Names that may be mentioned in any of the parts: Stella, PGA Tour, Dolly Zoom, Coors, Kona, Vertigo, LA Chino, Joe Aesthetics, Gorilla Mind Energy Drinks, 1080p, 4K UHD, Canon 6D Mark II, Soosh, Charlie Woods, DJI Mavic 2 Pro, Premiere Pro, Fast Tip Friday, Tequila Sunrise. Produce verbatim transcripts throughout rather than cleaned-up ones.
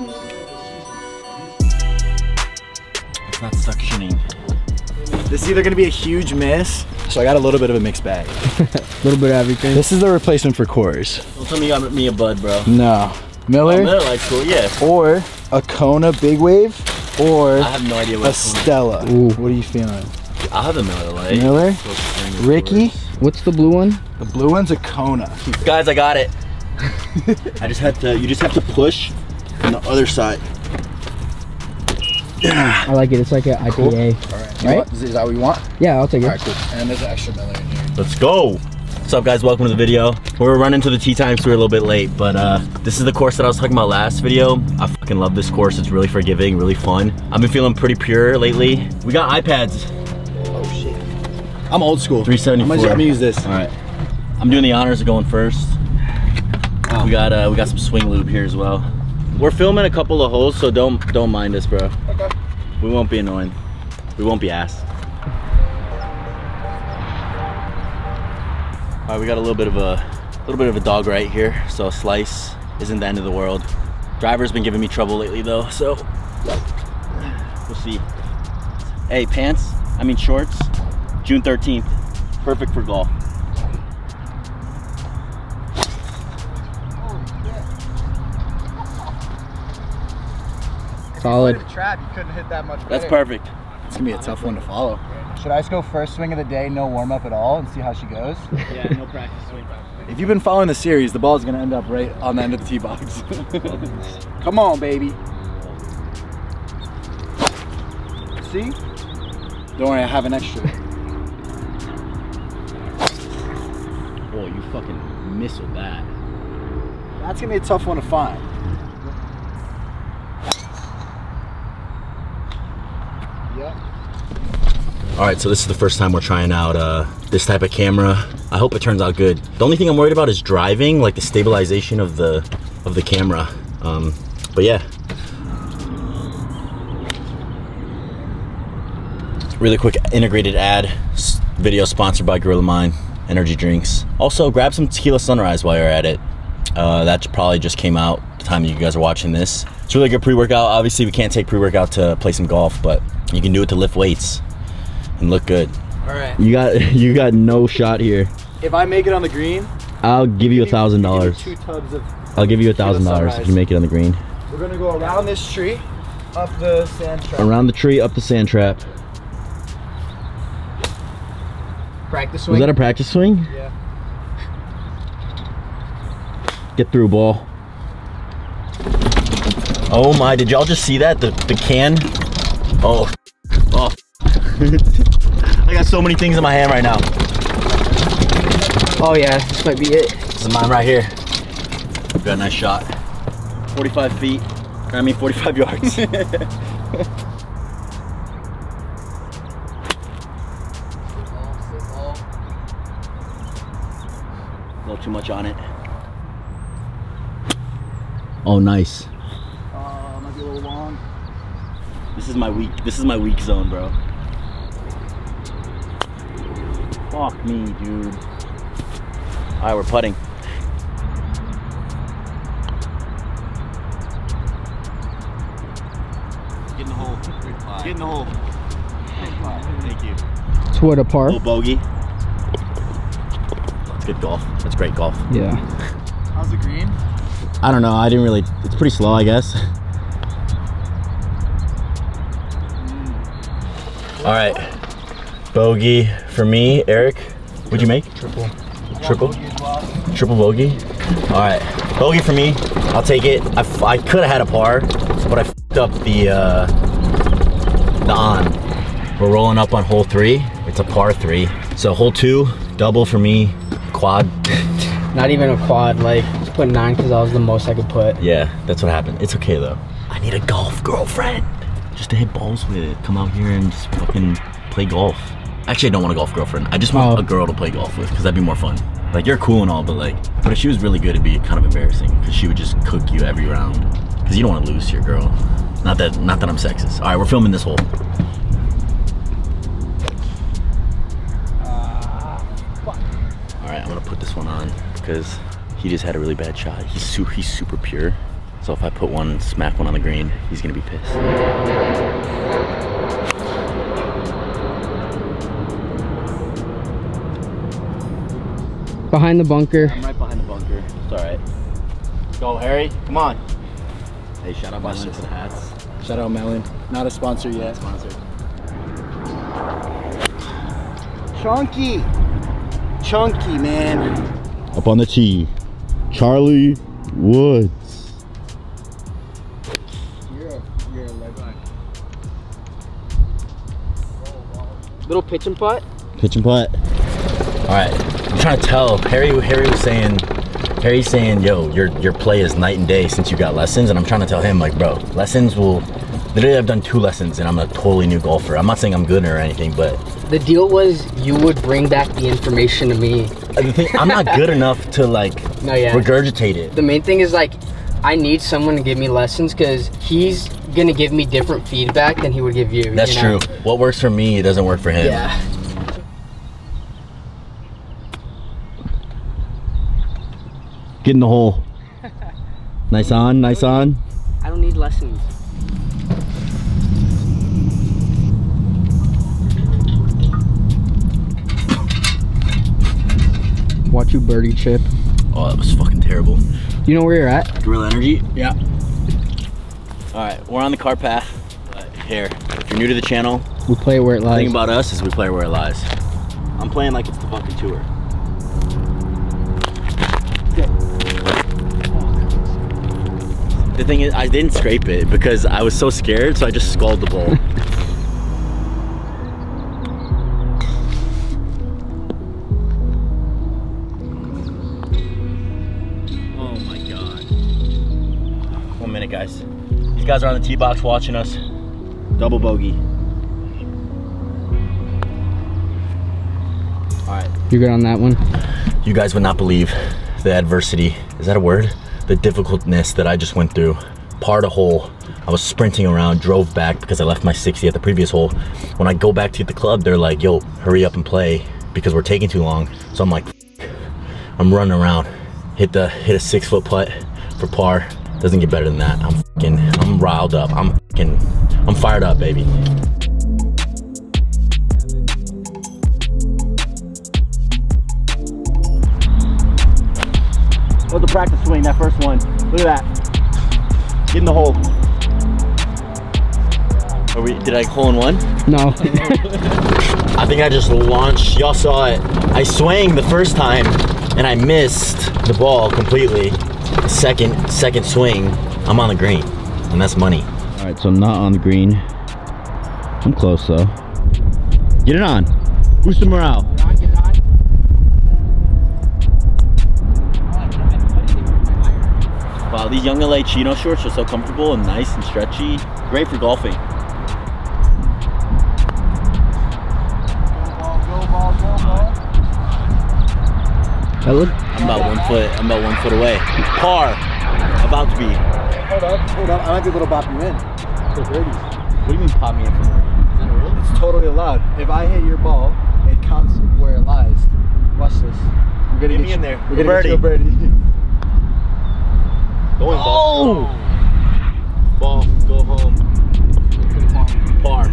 It's not suctioning. This is either gonna be a huge miss, so I got a little bit of a mixed bag. A little bit of everything. This is the replacement for Coors. Don't tell me you got me a Bud, bro. No. Miller? Oh, Miller likes Coors, yeah. Or a Kona Big Wave, or I have no idea what a Stella. Ooh, what are you feeling? I have a Miller Lite. Miller? Ricky? What's the blue one? The blue one's a Kona. Guys, I got it. I just have to, you just have to push on the other side. Yeah. I like it, it's like an I P A. Cool. All right. Right? Is that what you want? Yeah, I'll take it. All right, cool. And there's an extra Miller in here. Let's go. What's up, guys? Welcome to the video. We were running to the tee time, so we were a little bit late, but uh, this is the course that I was talking about last video. I fucking love this course. It's really forgiving, really fun. I've been feeling pretty pure lately. We got iPads. I'm old school. three seventy-four. I'm gonna use this. All right. I'm doing the honors of going first. Wow. We got uh, we got some swing lube here as well. We're filming a couple of holes, so don't don't mind us, bro. Okay. We won't be annoying. We won't be ass. All right, we got a little bit of a little bit of a dog right here, so a slice isn't the end of the world. Driver's been giving me trouble lately though, so we'll see. Hey, pants. I mean shorts. June thirteenth, perfect for golf. Solid. If you played a trap, you couldn't hit that much better. That's perfect. It's gonna be a tough one to follow. Should I just go first swing of the day, no warm up at all, and see how she goes? Yeah, no practice swing. If you've been following the series, the ball is gonna end up right on the end of the tee box. Come on, baby. See? Don't worry, I have an extra. Oh, you fucking missed with that. That's gonna be a tough one to find. Yep. All right, so this is the first time we're trying out uh, this type of camera. I hope it turns out good. The only thing I'm worried about is driving, like the stabilization of the of the camera. Um, but yeah. Really quick integrated ad. Video sponsored by Gorilla Mind Energy Drinks. Also, grab some Tequila Sunrise while you're at it. Uh, that probably just came out the time you guys are watching this. It's really good pre-workout. Obviously, we can't take pre-workout to play some golf, but you can do it to lift weights and look good. All right. You got you got no shot here. If I make it on the green, I'll give you a thousand dollars. Two tubs of. I'll give you a thousand dollars if you make it on the green. We're gonna go around this tree, up the sand trap. Around the tree, up the sand trap. Practice swing. Was that a practice swing? Yeah. Get through, ball. Oh my, did y'all just see that? The, the can? Oh. Oh. I got so many things in my hand right now. Oh yeah, this might be it. This is mine right here. Got a nice shot. forty-five feet. I mean forty-five yards. A little too much on it. Oh, nice. Uh, might be a little long. This is my weak. This is my weak zone, bro. Fuck me, dude. All right, we're putting. Get in the hole. Get in the hole. Thank you. Toward a par. Little bogey. Good golf. That's great golf. Yeah. How's the green? I don't know. I didn't really. It's pretty slow, I guess. Mm. All right. Bogey for me, Eric. What'd you make? Triple. Triple. Bogey Triple bogey. All right. Bogey for me. I'll take it. I, f I could have had a par, but I fucked up the uh, the on. We're rolling up on hole three. It's a par three. So hole two, double for me. Quad. Not even a quad, like just put nine because that was the most I could put. Yeah, that's what happened. It's okay though. I need a golf girlfriend just to hit balls with it. Come out here and just fucking play golf. Actually, I don't want a golf girlfriend. I just want oh. a girl to play golf with because that'd be more fun. Like you're cool and all, but like, but if she was really good, it'd be kind of embarrassing because she would just cook you every round. Because you don't want to lose to your girl. Not that, not that I'm sexist. All right, we're filming this hole. I'm gonna put this one on because he just had a really bad shot. He's, su he's super pure. So if I put one, smack one on the green, he's gonna be pissed. Behind the bunker. I'm right behind the bunker. It's alright. Go, Harry. Come on. Hey, shout out Melon for the hats. Shout out Melon. Not a sponsor yet. Sponsored. Chunky. Chunky, man. Up on the tee. Charlie Woods. You're a, you're a leg back. Little pitch and putt. Pitch and putt. Alright. I'm trying to tell Harry. Harry was saying, Harry's saying, yo, your your play is night and day since you got lessons, and I'm trying to tell him, like, bro, lessons will. Literally, I've done two lessons, and I'm a totally new golfer. I'm not saying I'm good or anything, but the deal was you would bring back the information to me. The thing, I'm not good enough to like no, yeah. regurgitate it. The main thing is like, I need someone to give me lessons because he's gonna give me different feedback than he would give you. That's you know? true. What works for me, it doesn't work for him. Yeah. Get in the hole. Nice on, nice on. I don't need lessons. Watch you birdie chip. Oh, that was fucking terrible. You know where you're at? Gorilla Energy? Yeah. Alright, we're on the car path. Right, here, if you're new to the channel, we play where it lies. The thing about us is we play where it lies. I'm playing like it's the fucking tour. The thing is, I didn't scrape it because I was so scared, so I just sculled the ball. Oh my god. One minute, guys. These guys are on the tee box watching us. Double bogey. Alright. You good on that one? You guys would not believe the adversity. Is that a word? The difficultness that I just went through. Parred a hole, I was sprinting around, drove back because I left my sixty at the previous hole. When I go back to the club, they're like, yo, hurry up and play because we're taking too long. So I'm like, I'm running around. Hit the hit a six foot putt for par. Doesn't get better than that. I'm fucking, I'm riled up. I'm fucking, I'm fired up, baby. What was the practice swing, that first one. Look at that. Get in the hole. Are we, did I hole in one? No. I think I just launched. Y'all saw it. I swang the first time and I missed the ball completely. Second, second swing, I'm on the green. And that's money. All right, so I'm not on the green. I'm close though. Get it on. Boost the morale. Wow, these young L A Chino shorts are so comfortable and nice and stretchy. Great for golfing. Go ball, go ball, go ball. Hello? I'm about one foot, I'm about one foot away. Par, about to be. Hold up, hold up, I might be able to bop you in. What do you mean pop me in? Is that a rule? It's totally allowed. If I hit your ball, it counts where it lies. Watch this. We're gonna get, get me you, in there. We're gonna get you a birdie. Going ball. Oh! Ball, go home. Par.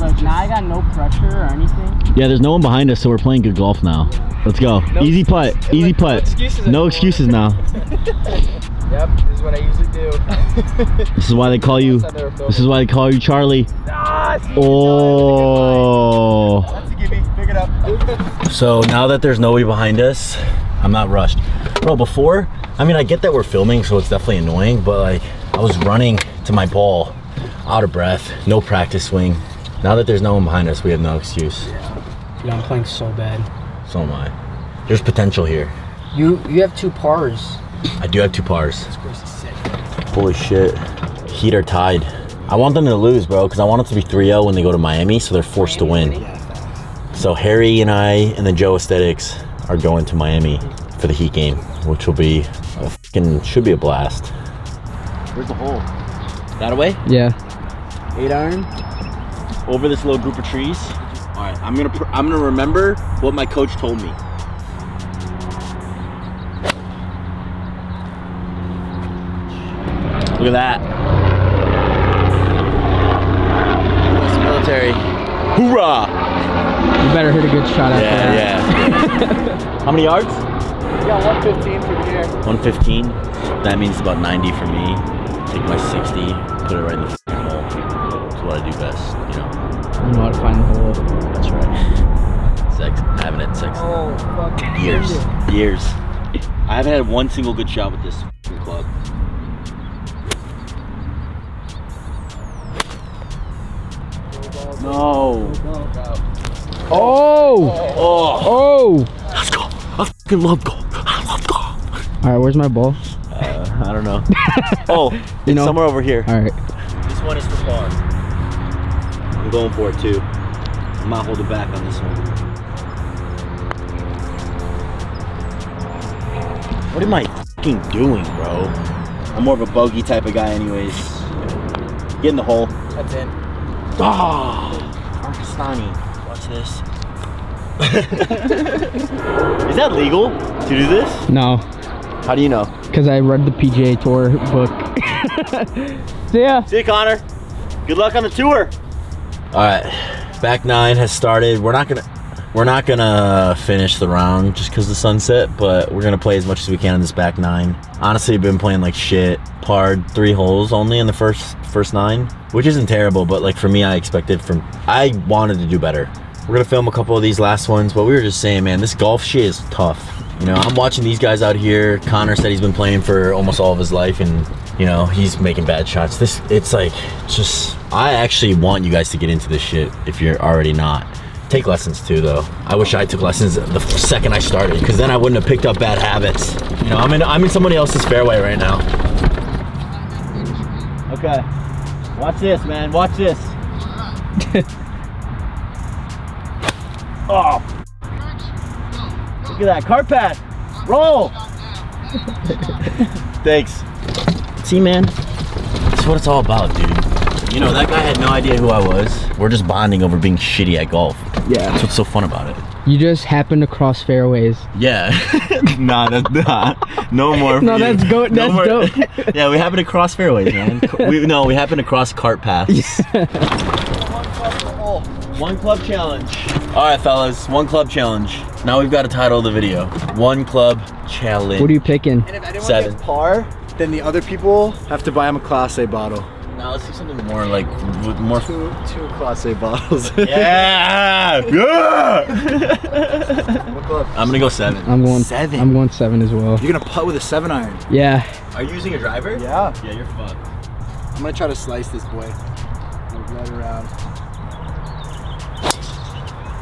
Look, now I got no pressure or anything. Yeah, there's no one behind us, so we're playing good golf now. Let's go. No easy putt, excuse. easy like, putt. No excuses, no excuses now. Yep, this is what I usually do. This is why they call you, this is why they call you Charlie. Ah, see, oh! That's a gimme, pick it up. So now that there's nobody behind us, I'm not rushed. Bro, before, I mean, I get that we're filming, so it's definitely annoying, but like, I was running to my ball, out of breath, no practice swing. Now that there's no one behind us, we have no excuse. Yeah. Dude, I'm playing so bad. So am I. There's potential here. You you have two pars. I do have two pars. This course is sick. Holy shit. Heat are tied. I want them to lose, bro, because I want it to be three oh when they go to Miami, so they're forced Miami to win. Yeah. So Harry and I and then Joe Aesthetics are going to Miami for the Heat game, which will be a fucking, should be a blast. Where's the hole? That away? Yeah. Eight iron over this little group of trees. All right, I'm gonna pr I'm gonna remember what my coach told me. Look at that. It's military. Hoorah! You better hit a good shot after yeah, that. Yeah, yeah. How many yards? We got one fifteen from here. one fifteen? That means about ninety for me. Take my sixty, put it right in the f***ing hole. That's what I do best, you know. You know how to find the hole. That's right. Sex. I haven't had sex oh, fuck. years. Years. I haven't had one single good shot with this f***ing club. No. Oh. Oh. Oh. Let's go. I fucking love golf. I love golf. All right, where's my ball? Uh, I don't know. Oh, it's you know? somewhere over here. All right. This one is for par. I'm going for it too. I'm not holding back on this one. What am I fucking doing, bro? I'm more of a bogey type of guy, anyways. Get in the hole. That's it. Oh, Arkastani. Watch this. Is that legal to do this? No. How do you know? Because I read the P G A Tour book. See ya. See ya, Connor. Good luck on the tour. All right, back nine has started. We're not gonna, we're not gonna finish the round just because of the sunset, but we're gonna play as much as we can on this back nine. Honestly, I've been playing like shit. Parred three holes only in the first first nine, which isn't terrible, but like for me, I expected from, I wanted to do better. We're gonna film a couple of these last ones, but we were just saying, man, this golf shit is tough. You know, I'm watching these guys out here. Connor said he's been playing for almost all of his life, and you know, he's making bad shots. This, it's like, just, I actually want you guys to get into this shit if you're already not. Take lessons too, though. I wish I took lessons the second I started, because then I wouldn't have picked up bad habits. You know, I'm in, I'm in somebody else's fairway right now. Okay, watch this, man, watch this. Oh, look at that, cart path, roll. Thanks. See, man, that's what it's all about, dude. You know, that guy had no idea who I was. We're just bonding over being shitty at golf. Yeah. That's what's so fun about it. You just happen to cross fairways. Yeah. Nah, that's not. No more. No, that's go. No that's more. dope. Yeah, we happen to cross fairways, man. We, no, we happen to cross cart paths. Yeah. One club per hole. One club challenge. All right, fellas, one club challenge. Now we've got to title the video. One club challenge. What are you picking? And if anyone Seven. gets par, then the other people have to buy them a Class A bottle. Now let's do something more like with more two, two Class A bottles. Yeah, yeah. I'm gonna go seven. I'm going seven. I'm going seven as well. You're gonna putt with a seven iron. Yeah. Are you using a driver? Yeah. Yeah, you're fucked. I'm gonna try to slice this boy. Look right around.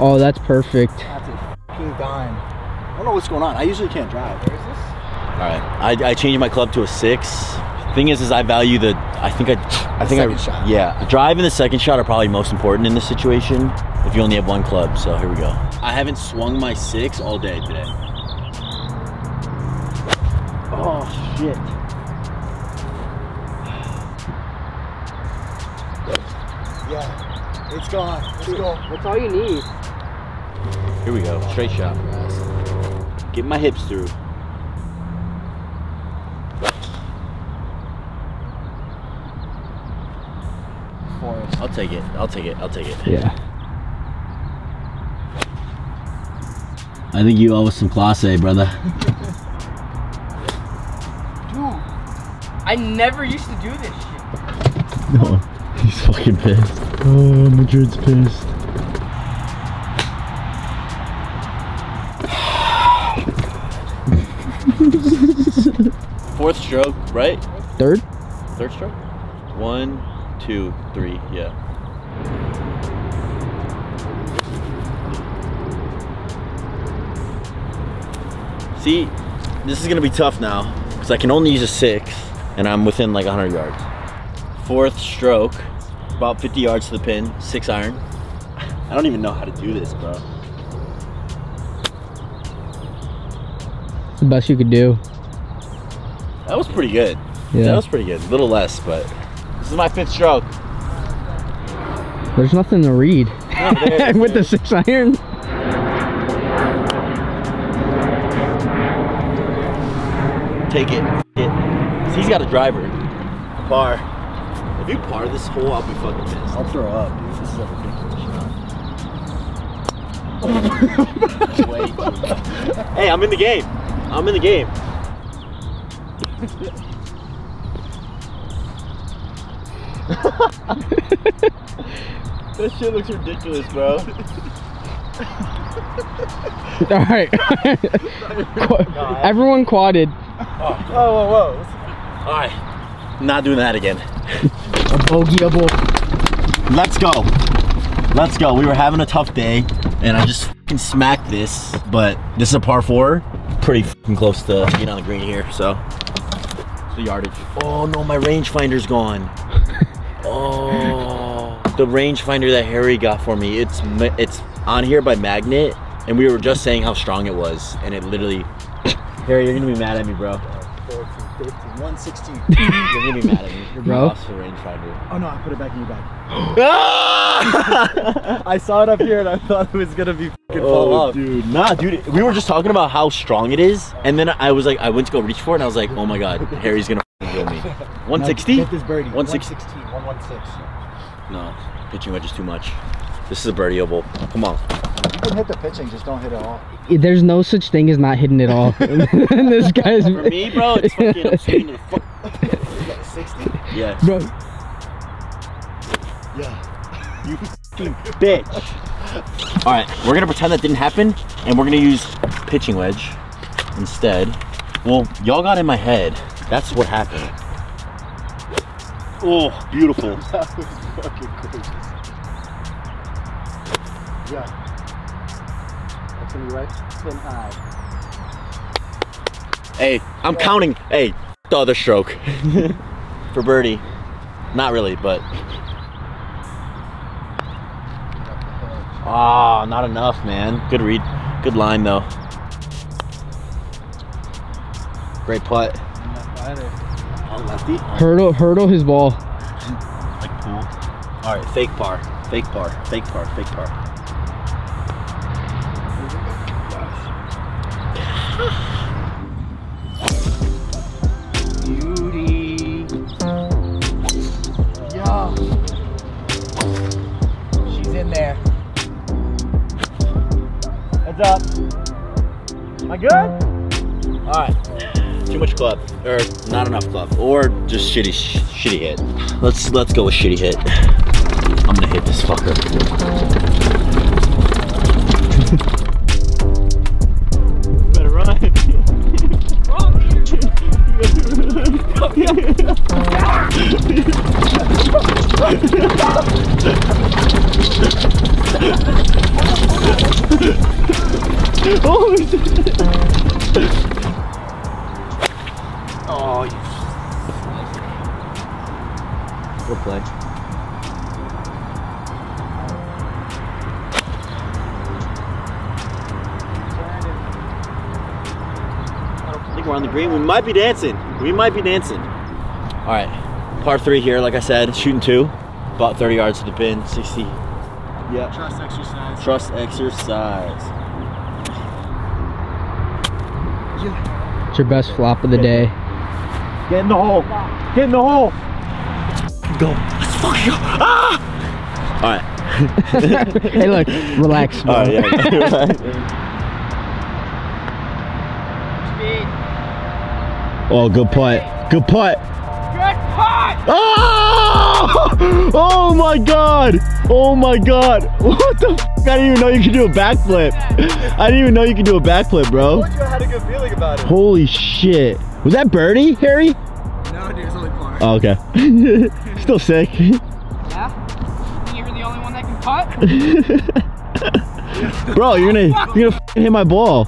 Oh, that's perfect. That's a fucking dime. I don't know what's going on. I usually can't drive. Where is this? All right. I I changed my club to a six. Thing is, is I value the, I think I, I think I, shot. yeah, drive and the second shot are probably most important in this situation if you only have one club, so here we go. I haven't swung my six all day today. Oh, shit. Yeah, it's gone, let's go. That's all you need. Here we go, straight shot. Get my hips through. I'll take it. I'll take it. I'll take it. Yeah. I think you owe us some Class A, brother. Dude, I never used to do this shit. No, he's fucking pissed. Oh, Madrid's pissed. Fourth stroke, right? Third? Third stroke? One. Two, three, yeah. See, this is gonna be tough now because I can only use a six and I'm within like one hundred yards. Fourth stroke, about fifty yards to the pin, six iron. I don't even know how to do this, bro. It's the best you could do. That was pretty good. Yeah. That was pretty good, a little less, but. This is my fifth stroke. There's nothing to read no, there, with there. the six iron. Take it. it. He's got a driver. par. If you par this hole, I'll be fucking pissed. I'll throw up, dude. This is a ridiculous shot. Wait, dude. Hey, I'm in the game. I'm in the game. That shit looks ridiculous, bro. Alright. Everyone quadded. Oh, whoa, whoa, whoa. Alright. Not doing that again. A bogeyable. Let's go. Let's go. We were having a tough day, and I just fucking smacked this, but this is a par four. Pretty fucking close to being on the green here, so. It's the yardage. Oh, no, my rangefinder's gone. Oh. The rangefinder that Harry got for me, it's it's on here by magnet, and we were just saying how strong it was, and it literally... Harry, you're gonna be mad at me, bro. fourteen, fifteen, one sixteen. You're gonna be mad at me. You're bro. Lost the rangefinder. Oh no, I put it back in your bag. I saw it up here and I thought it was gonna be fucking fall off. Dude. Nah, dude, we were just talking about how strong it is, and then I was like, I went to go reach for it, and I was like, oh my god, Harry's gonna kill me. one sixty? Get this birdie. one sixteen, one sixteen. No, pitching wedge is too much. This is a birdie oval. Come on. You can hit the pitching, just don't hit it all. There's no such thing as not hitting it all. This guy's... For me, bro, it's fucking... I'm swinging to the fuck... sixty. Yeah. Bro. Yeah. You fucking bitch. All right, we're going to pretend that didn't happen, and we're going to use pitching wedge instead. Well, y'all got in my head. That's what happened. Oh, beautiful. That was fucking gorgeous. Yeah. That's gonna be right spin high. Hey, I'm yeah. counting. Hey, the other stroke. For birdie. Not really, but. Ah, oh, not enough, man. Good read. Good line, though. Great putt. Oh, lefty. Hurdle, hurdle his ball. Like pool. All right, fake par. Fake par. Fake par. Fake par. Beauty. Yo. She's in there. Heads up. Am I good? Alright. Too much club. Or not enough club. Or just shitty sh shitty hit. Let's let's go with shitty hit. I'm gonna hit this fucker. Oh, oh, you slice. Good play. I think we're on the green. We might be dancing. We might be dancing. All right, par three here, like I said, shooting two, about thirty yards to the pin, sixty. Yeah. Trust exercise. Trust exercise. Yeah. It's your best flop of the day. Get in the hole. Get in the hole. Let's go. Let's fucking go. Ah! All right. Hey, look, relax. All right, yeah. Speed. Oh, good putt. Good putt. Oh! Oh my god! Oh my god! What the f? I didn't even know you could do a backflip. I didn't even know you could do a backflip, bro. I told you I had a good feeling about it. Holy shit! Was that birdie, Harry? No, dude, it's only par. Oh, okay. Still sick. Yeah. You're the only one that can putt. Bro, you're gonna you're gonna hit my ball.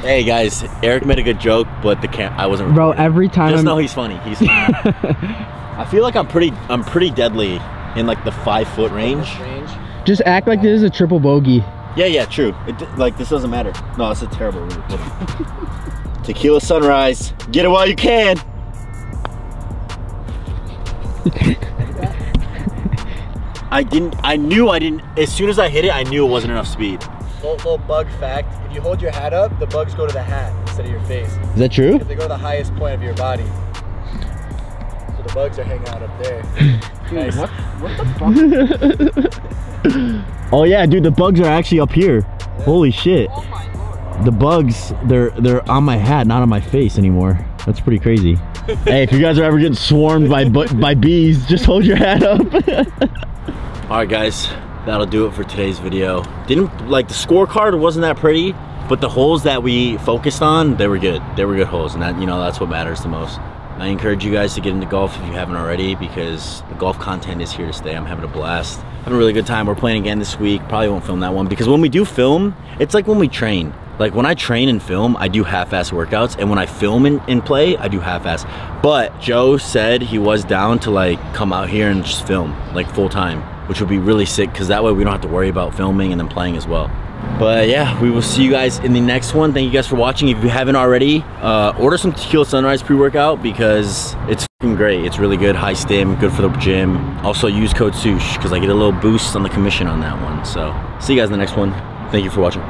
Hey guys, Eric made a good joke, but the cam I wasn't. Bro, recording. Every time. Just I'm... know he's funny. He's funny. I feel like I'm pretty. I'm pretty deadly in like the five foot range. Just act like this is a triple bogey. Yeah, yeah, true. It, like this doesn't matter. No, it's a terrible rule. Tequila Sunrise. Get it while you can. I didn't. I knew I didn't. As soon as I hit it, I knew it wasn't enough speed. Little, little bug fact, if you hold your hat up, the bugs go to the hat instead of your face. Is that true? Because they go to the highest point of your body. So the bugs are hanging out up there. Dude, nice. what, what the fuck? Oh yeah, dude, the bugs are actually up here. Yeah. Holy shit. Oh my Lord. The bugs, they're, they're on my hat, not on my face anymore. That's pretty crazy. Hey, if you guys are ever getting swarmed by, by bees, just hold your hat up. Alright guys, that'll do it for today's video. Didn't, like, the scorecard wasn't that pretty, but the holes that we focused on, they were good. They were good holes, and that, you know, that's what matters the most. I encourage you guys to get into golf if you haven't already, because the golf content is here to stay. I'm having a blast. Having a really good time. We're playing again this week. Probably won't film that one, because when we do film, it's like when we train. Like, when I train and film, I do half-ass workouts, and when I film and, and play, I do half-ass. But Joe said he was down to, like, come out here and just film, like, full-time, which would be really sick, because that way we don't have to worry about filming and then playing as well. But yeah, we will see you guys in the next one. Thank you guys for watching. If you haven't already, uh, order some Tequila Sunrise pre-workout, because it's fucking great. It's really good, high stim, good for the gym. Also use code Soosh, because I get a little boost on the commission on that one. So see you guys in the next one. Thank you for watching.